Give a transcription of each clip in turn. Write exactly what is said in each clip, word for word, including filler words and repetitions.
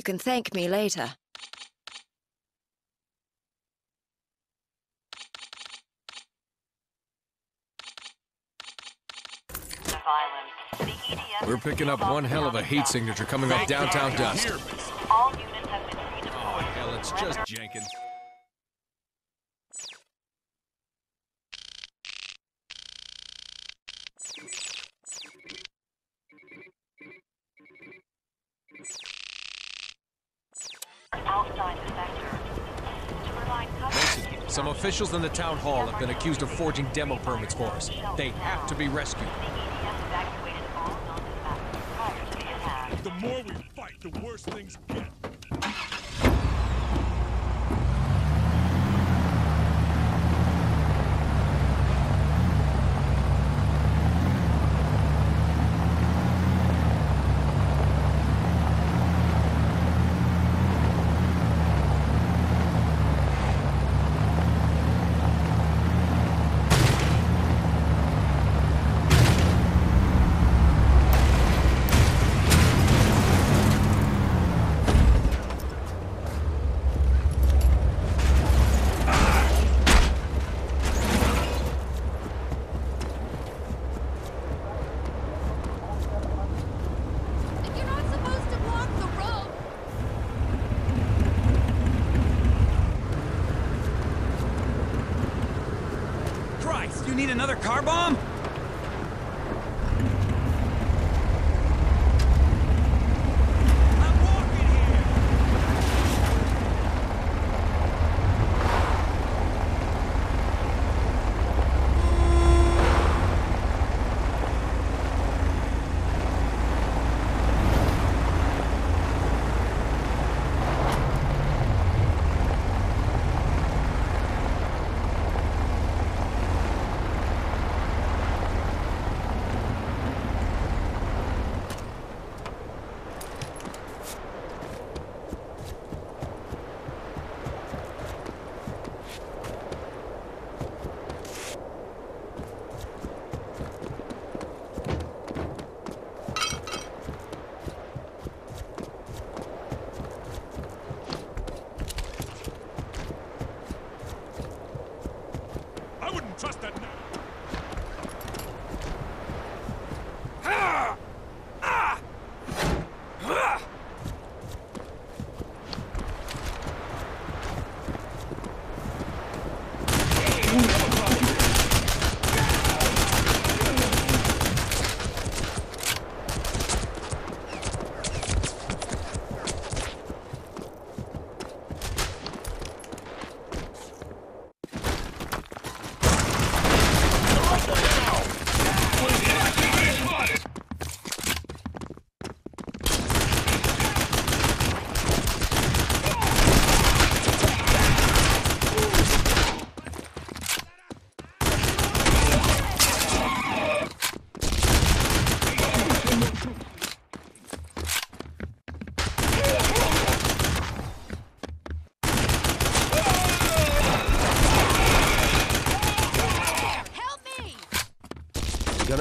You can thank me later. We're picking up one hell of a heat signature coming off downtown dust. All units have been redeployed. Oh, hell, it's just Jenkins. Outside the sector. To provide cover. Mason, some officials in the town hall have been accused of forging demo permits for us. They have to be rescued. The more we fight, the worse things get. You need another car bomb?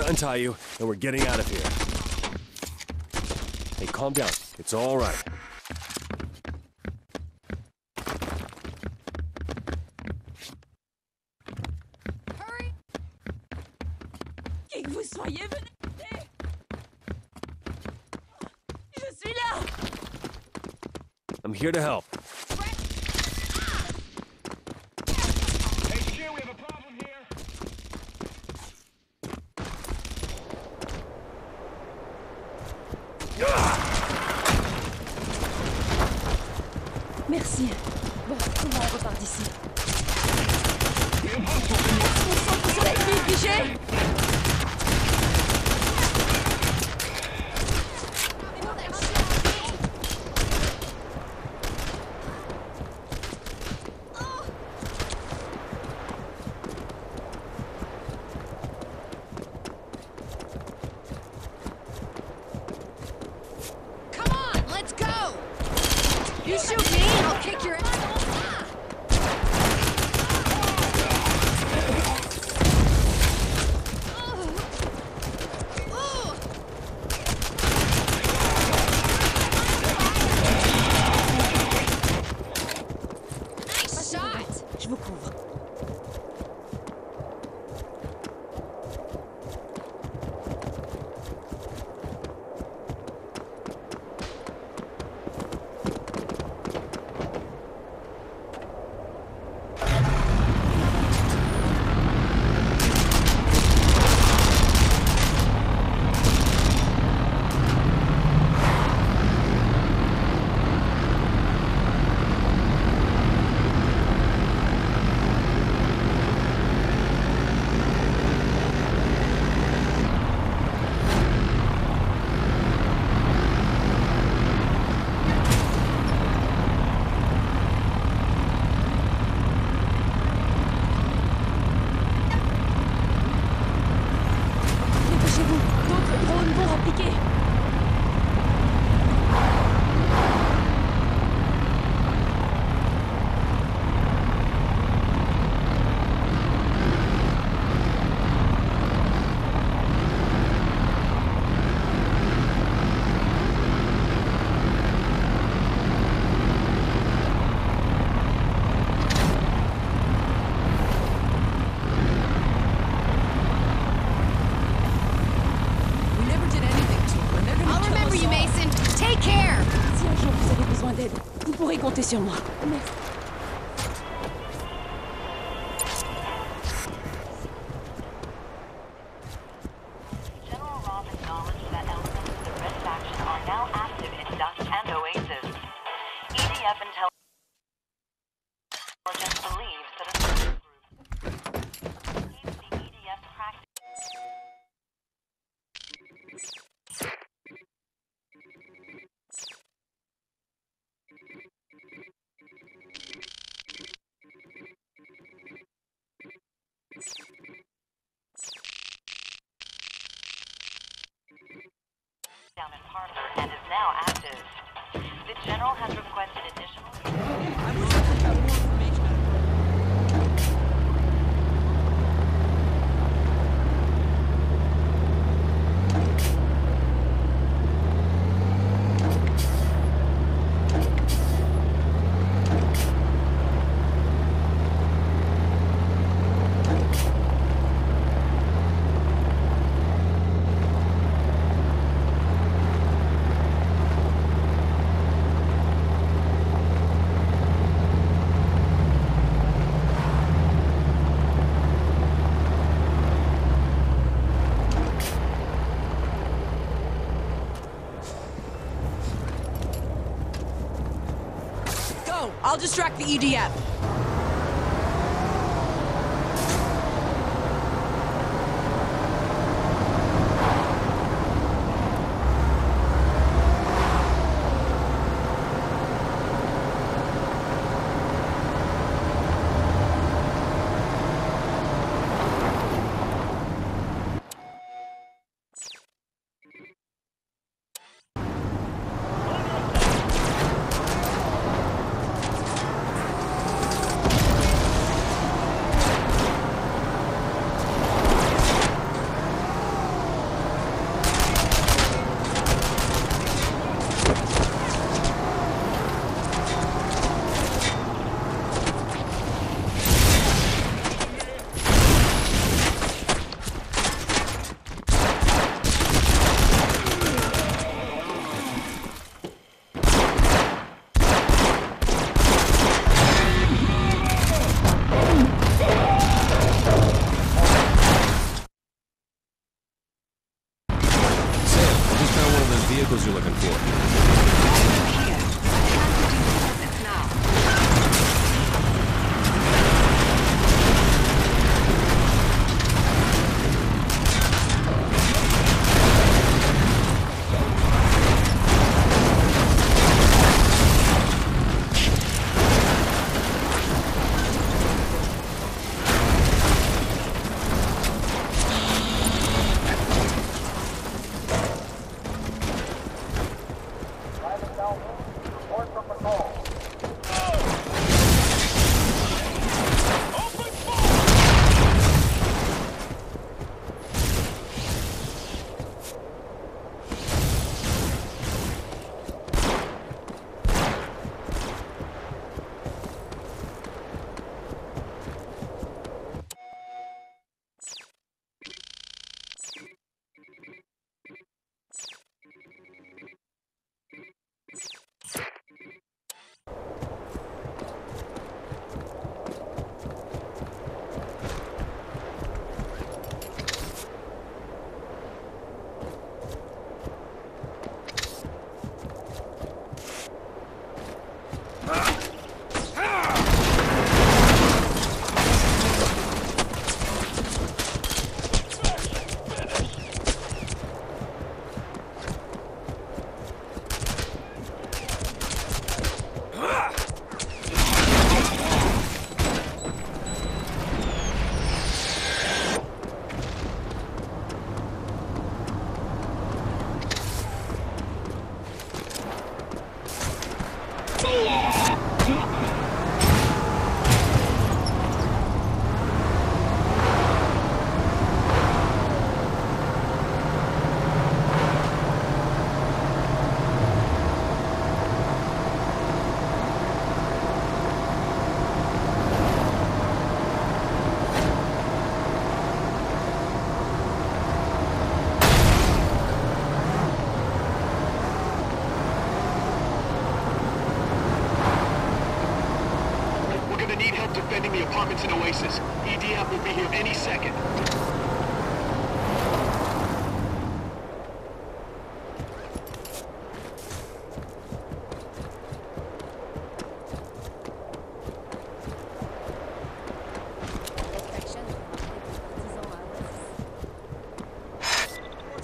Untie you, and we're getting out of here. Hey, calm down. It's all right. Hurry! Qui que vous soyez, venez m'aider! Je suis là! I'm here to help. Merci. Bon, comment on repart d'ici? On s'en fout, figé! You shoot me, I'll kick your ass. Oh. Oh. pourrez compter sur moi. Merci. General Roth acknowledged that elements of the Red Faction are now active in Dust and Oasis. E D F intelligence. Down in Parker and is now active. The general has requested additional. I wish I could have more information. I'll distract the E D F. landing the apartments in Oasis. E D F will be here any second.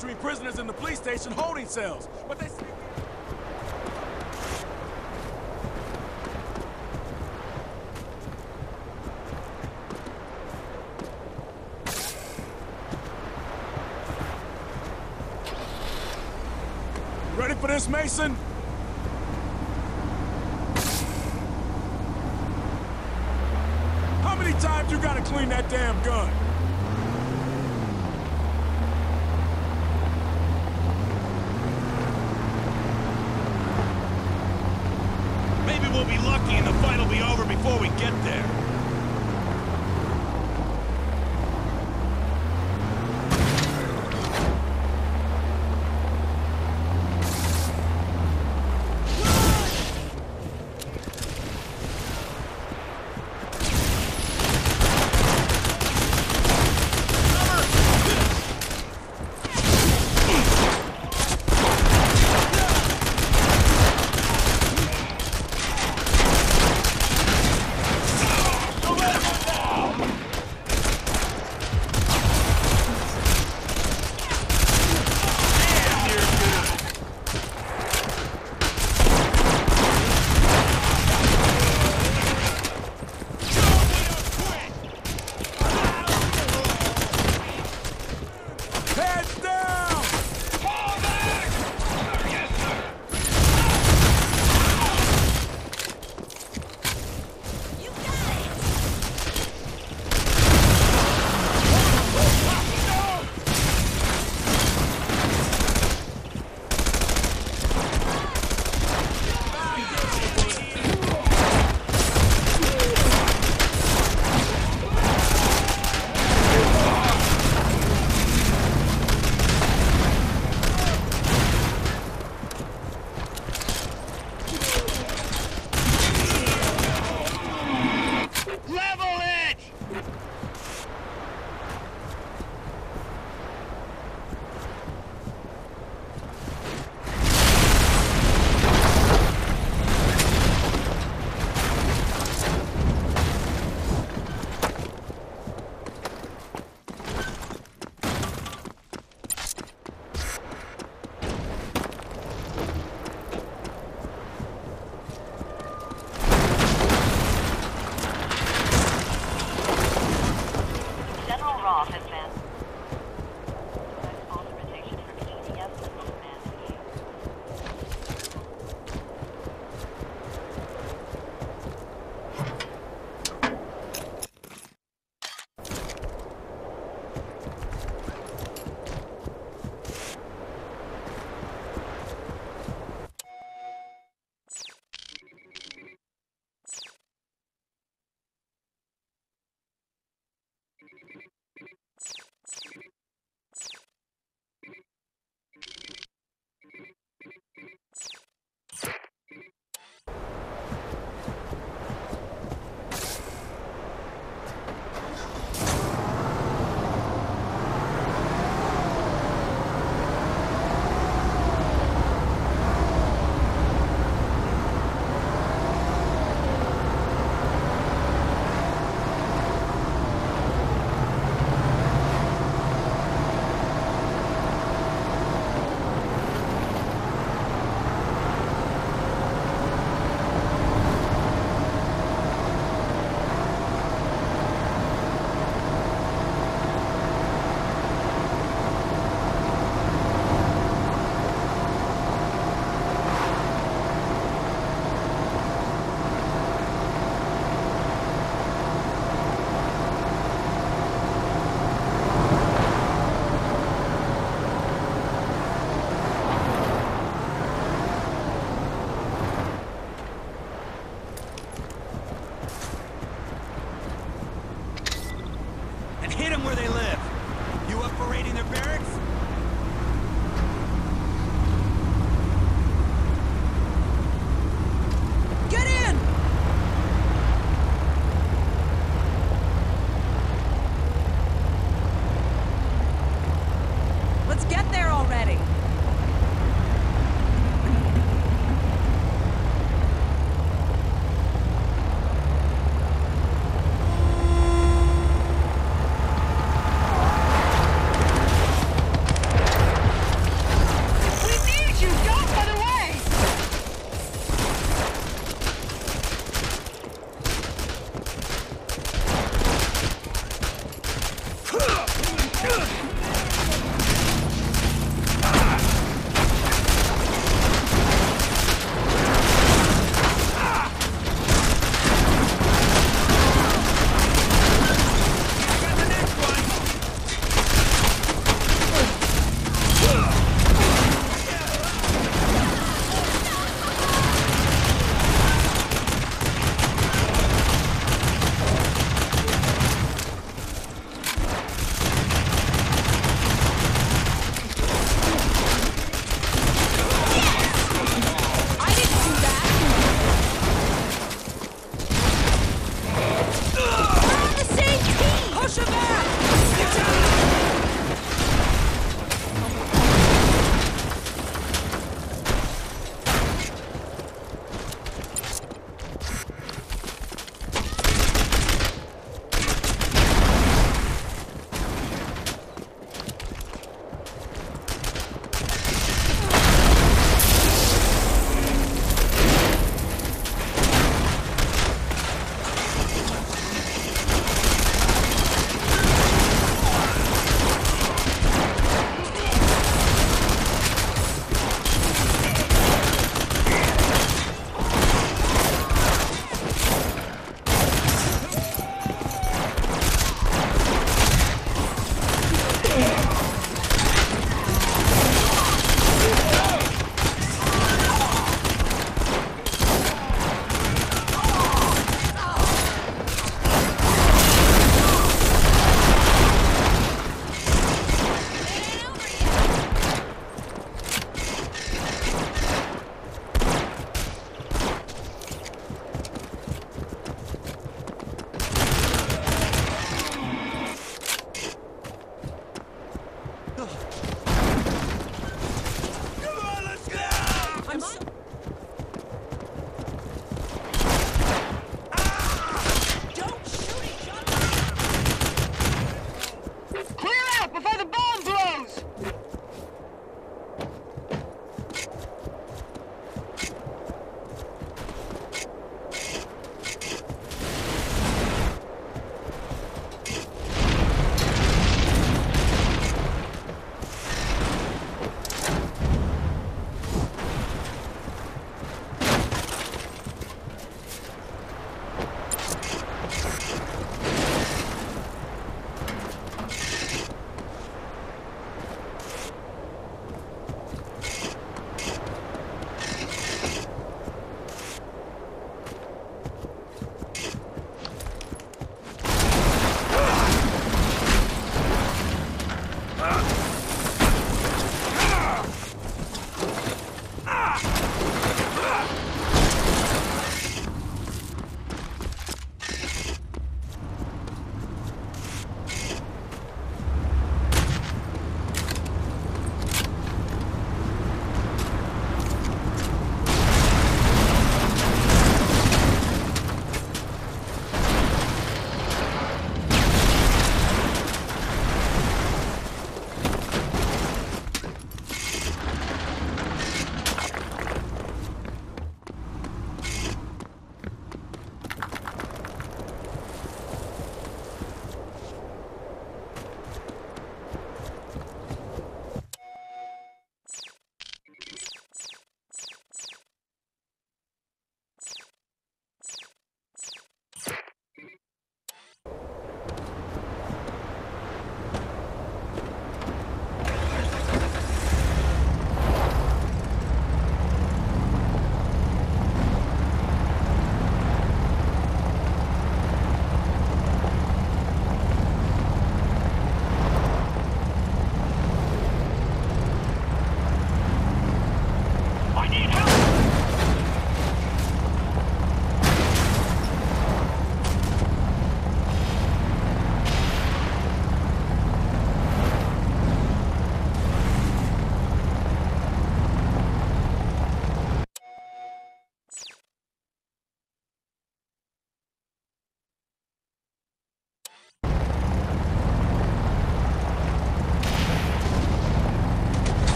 Three prisoners in the police station holding cells, but they. Ready for this, Mason? How many times you gotta clean that damn gun? Maybe we'll be lucky and the fight will be over before we get there.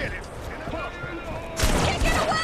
did it. Kick it away!